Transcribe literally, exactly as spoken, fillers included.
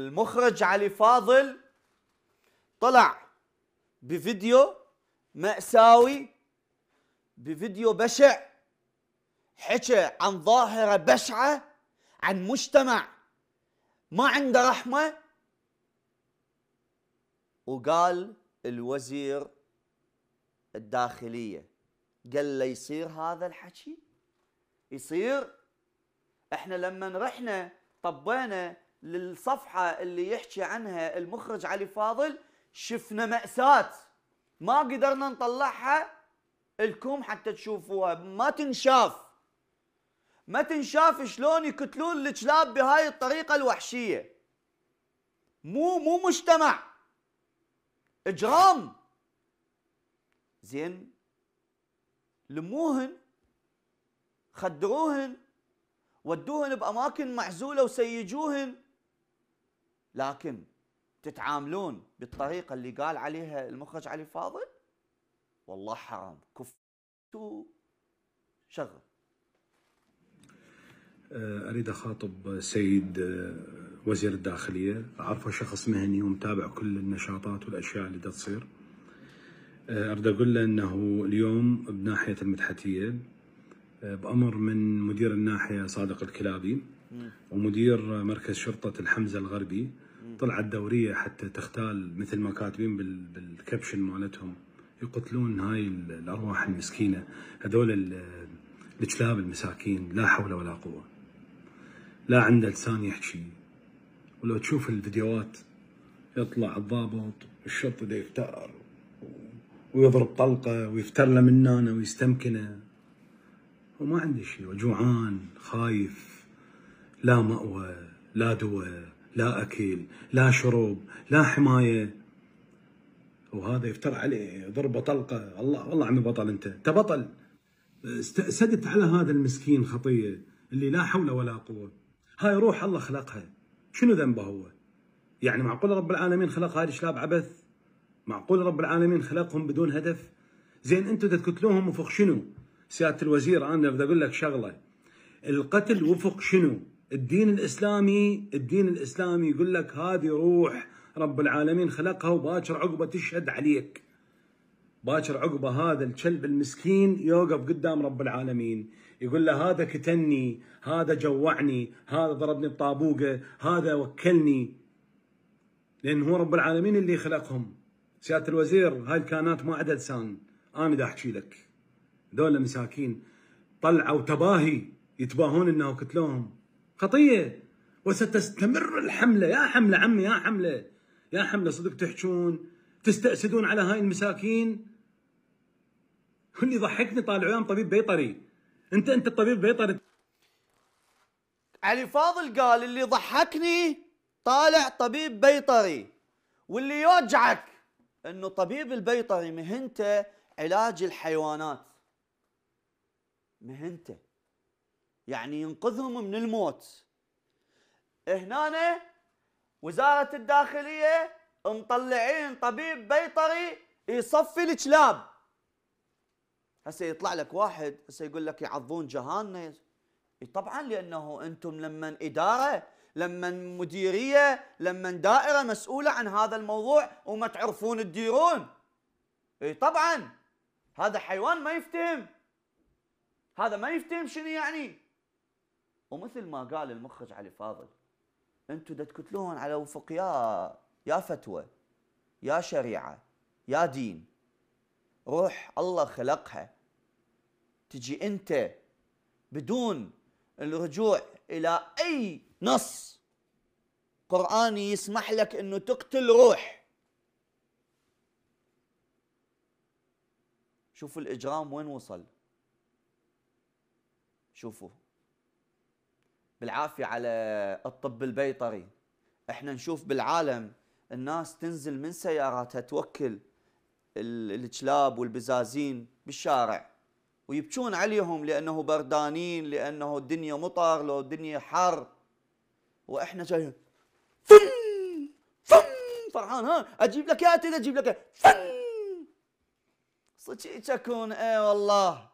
المخرج علي فاضل طلع بفيديو مأساوي، بفيديو بشع، حكى عن ظاهرة بشعة، عن مجتمع ما عنده رحمة، وقال الوزير الداخلية قال له يصير هذا الحكي؟ يصير؟ احنا لما رحنا طبينا للصفحة اللي يحكي عنها المخرج علي فاضل شفنا مأساة ما قدرنا نطلعها لكم حتى تشوفوها، ما تنشاف ما تنشاف شلون يقتلون الكلاب بهاي الطريقة الوحشية. مو مو مجتمع، اجرام. زين لموهن، خدروهن، ودوهن بأماكن معزولة وسيجوهن، لكن تتعاملون بالطريقة اللي قال عليها المخرج علي فاضل؟ والله حرام. كفوا شغل. أريد أخاطب سيد وزير الداخلية، أعرفه شخص مهني ومتابع كل النشاطات والأشياء اللي دا تصير. أريد أقول له أنه اليوم بناحية المدحتية بأمر من مدير الناحية صادق الكلابي ومدير مركز شرطة الحمزة الغربي طلعت دورية حتى تختال مثل ما كاتبين بالكابشن مالتهم يقتلون هاي الأرواح المسكينة، هذول الكلاب المساكين لا حول ولا قوة، لا عنده لسان يحكي. ولو تشوف الفيديوهات يطلع الضابط الشرطة ده يفتار ويضرب طلقة ويفتر له منانه ويستمكنه، وما عنده شيء، جوعان خايف، لا مأوى لا دواء لا أكل لا شرب لا حماية، وهذا يفتر عليه ضربه طلقة. الله والله عمي بطل، أنت أنت بطل، استأسدت على هذا المسكين خطية اللي لا حول ولا قوة. هاي روح الله خلقها، شنو ذنبه هو؟ يعني معقول رب العالمين خلق هاي الشلاب عبث؟ معقول رب العالمين خلقهم بدون هدف؟ زين أنتم تقتلوهم وفق شنو؟ سيادة الوزير أنا بدي أقول لك شغلة، القتل وفق شنو؟ الدين الإسلامي، الدين الإسلامي يقول لك هذه روح رب العالمين خلقها وباكر عقبة تشهد عليك، باكر عقبة هذا الكلب المسكين يوقف قدام رب العالمين يقول له هذا كتني، هذا جوعني، هذا ضربني بطابوقه، هذا وكلني، لأن هو رب العالمين اللي خلقهم. سيادة الوزير هاي الكائنات ما عندها لسان، أنا دا أحكي لك ذولا مساكين طلعوا تباهي يتباهون انه قتلوهم خطيه، وستستمر الحمله. يا حمله عمي، يا حمله، يا حمله، صدق تحجون تستأسدون على هاي المساكين؟ اللي ضحكني طالع وياهم طبيب بيطري، انت انت الطبيب بيطري. علي فاضل قال اللي ضحكني طالع طبيب بيطري، واللي يوجعك انه طبيب البيطري مهنته علاج الحيوانات، مهنته يعني ينقذهم من الموت. هنا وزارة الداخلية مطلعين طبيب بيطري يصفي الكلاب. هسه يطلع لك واحد هسه يقول لك يعضون جهاننا. طبعا لانه انتم لما اداره، لما مديريه، لما دائره مسؤوله عن هذا الموضوع وما تعرفون تديرون. اي طبعا هذا حيوان ما يفتهم، هذا ما يفتهم شنو يعني. ومثل ما قال المخرج علي فاضل انتم دا تقتلوهم على وفق يا يا فتوى يا شريعه يا دين، روح الله خلقها. تجي انت بدون الرجوع الى اي نص قرآني يسمح لك انه تقتل روح. شوفوا الاجرام وين وصل، شوفوا بالعافية على الطب البيطري. احنا نشوف بالعالم الناس تنزل من سياراتها توكل الكلاب والبزازين بالشارع ويبكون عليهم لأنه بردانين، لأنه الدنيا مطر، لو الدنيا حر، وإحنا جايين فن فن فرحان، ها أجيب لك يا أتي أجيب لك فن صدق تكون. إيه والله.